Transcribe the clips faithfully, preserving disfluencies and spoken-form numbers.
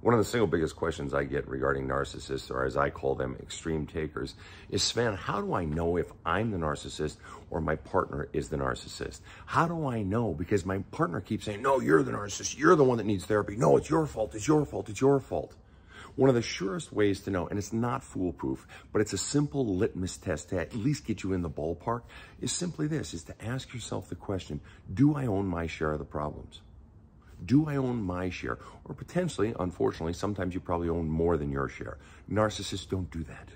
One of the single biggest questions I get regarding narcissists, or as I call them, extreme takers, is, Sven, how do I know if I'm the narcissist or my partner is the narcissist? How do I know? Because my partner keeps saying, no, you're the narcissist. You're the one that needs therapy. No, it's your fault. It's your fault. It's your fault. One of the surest ways to know, and it's not foolproof, but it's a simple litmus test to at least get you in the ballpark, is simply this, is to ask yourself the question, do I own my share of the problems? Do I own my share? Or potentially, unfortunately, sometimes you probably own more than your share. Narcissists don't do that.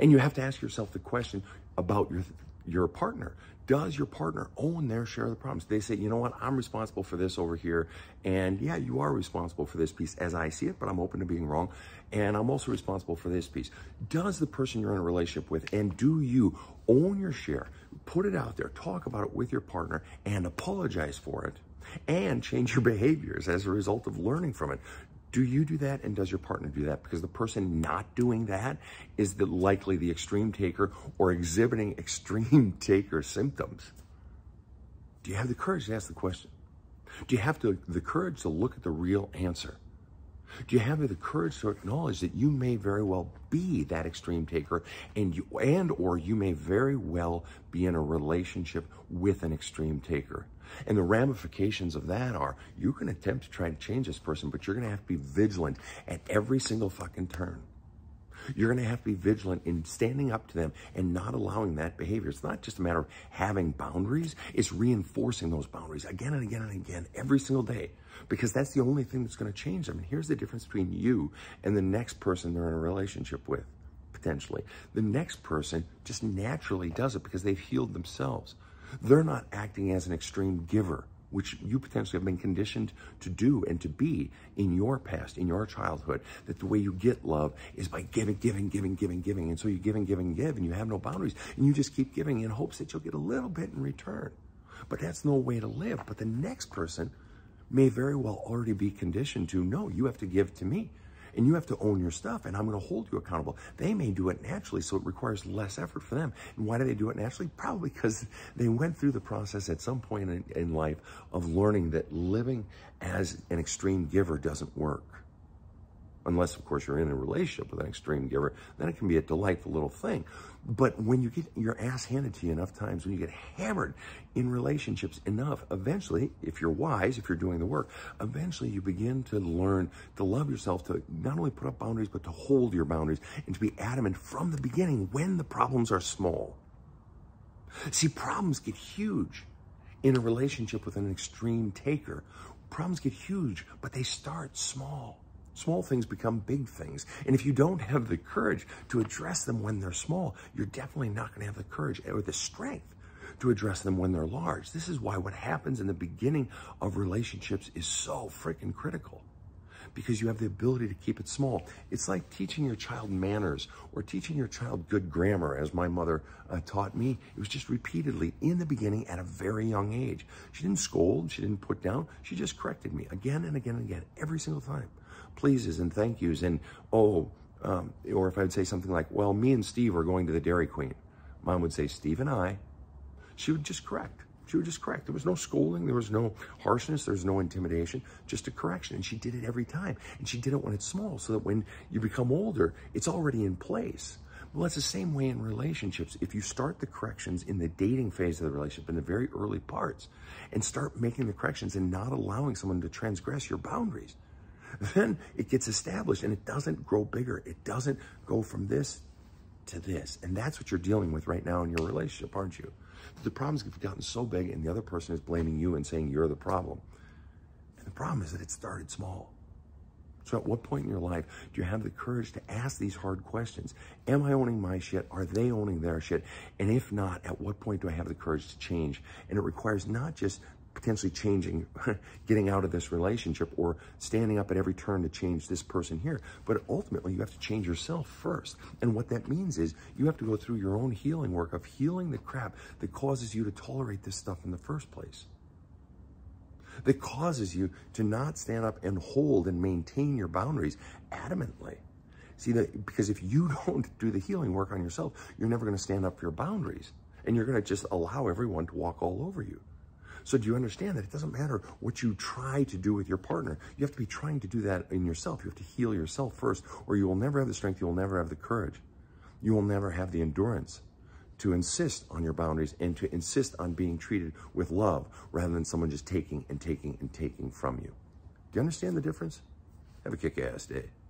And you have to ask yourself the question about your, your partner. Does your partner own their share of the problems? They say, you know what, I'm responsible for this over here. And yeah, you are responsible for this piece as I see it, but I'm open to being wrong. And I'm also responsible for this piece. Does the person you're in a relationship with, and do you own your share? Put it out there, talk about it with your partner and apologize for it and change your behaviors as a result of learning from it. Do you do that, and does your partner do that? Because the person not doing that is the, likely the extreme taker or exhibiting extreme taker symptoms. Do you have the courage to ask the question? Do you have to, the courage to look at the real answer? Do you have the courage to acknowledge that you may very well be that extreme taker, and you, and or you may very well be in a relationship with an extreme taker? And the ramifications of that are, you can attempt to try to change this person, but you're going to have to be vigilant at every single fucking turn. You're going to have to be vigilant in standing up to them and not allowing that behavior. It's not just a matter of having boundaries. It's reinforcing those boundaries again and again and again every single day, because that's the only thing that's going to change them. And here's the difference between you and the next person they're in a relationship with, potentially. The next person just naturally does it because they've healed themselves. They're not acting as an extreme giver, which you potentially have been conditioned to do and to be in your past, in your childhood, that the way you get love is by giving, giving, giving, giving, giving. And so you give and give and give, and you have no boundaries. And you just keep giving in hopes that you'll get a little bit in return. But that's no way to live. But the next person may very well already be conditioned to, no, you have to give to me. And you have to own your stuff, and I'm going to hold you accountable. They may do it naturally, so it requires less effort for them. And why do they do it naturally? Probably because they went through the process at some point in, in life of learning that living as an extreme giver doesn't work. Unless, of course, you're in a relationship with an extreme giver, then it can be a delightful little thing. But when you get your ass handed to you enough times, when you get hammered in relationships enough, eventually, if you're wise, if you're doing the work, eventually you begin to learn to love yourself, to not only put up boundaries, but to hold your boundaries and to be adamant from the beginning when the problems are small. See, problems get huge in a relationship with an extreme taker. Problems get huge, but they start small. Small things become big things. And if you don't have the courage to address them when they're small, you're definitely not going to have the courage or the strength to address them when they're large. This is why what happens in the beginning of relationships is so freaking critical, because you have the ability to keep it small. It's like teaching your child manners or teaching your child good grammar, as my mother uh, taught me. It was just repeatedly in the beginning at a very young age. She didn't scold, she didn't put down, she just corrected me again and again and again, every single time. Pleases and thank yous and oh, um, or if I would say something like, well, me and Steve are going to the Dairy Queen. Mom would say, Steve and I. She would just correct. She was just correct. There was no scolding. There was no harshness. There was no intimidation, just a correction. And she did it every time. And she did it when it's small, so that when you become older, it's already in place. Well, it's the same way in relationships. If you start the corrections in the dating phase of the relationship, in the very early parts, and start making the corrections and not allowing someone to transgress your boundaries, then it gets established and it doesn't grow bigger. It doesn't go from this to this. And that's what you're dealing with right now in your relationship, aren't you? The problems have gotten so big, and the other person is blaming you and saying you're the problem. And the problem is that it started small. So at what point in your life do you have the courage to ask these hard questions? Am I owning my shit? Are they owning their shit? And if not, at what point do I have the courage to change? And it requires not just potentially changing, getting out of this relationship or standing up at every turn to change this person here. But ultimately, you have to change yourself first. And what that means is you have to go through your own healing work of healing the crap that causes you to tolerate this stuff in the first place. That causes you to not stand up and hold and maintain your boundaries adamantly. See, that because if you don't do the healing work on yourself, you're never going to stand up for your boundaries. And you're going to just allow everyone to walk all over you. So do you understand that it doesn't matter what you try to do with your partner? You have to be trying to do that in yourself. You have to heal yourself first, or you will never have the strength. You will never have the courage. You will never have the endurance to insist on your boundaries and to insist on being treated with love rather than someone just taking and taking and taking from you. Do you understand the difference? Have a kick-ass day.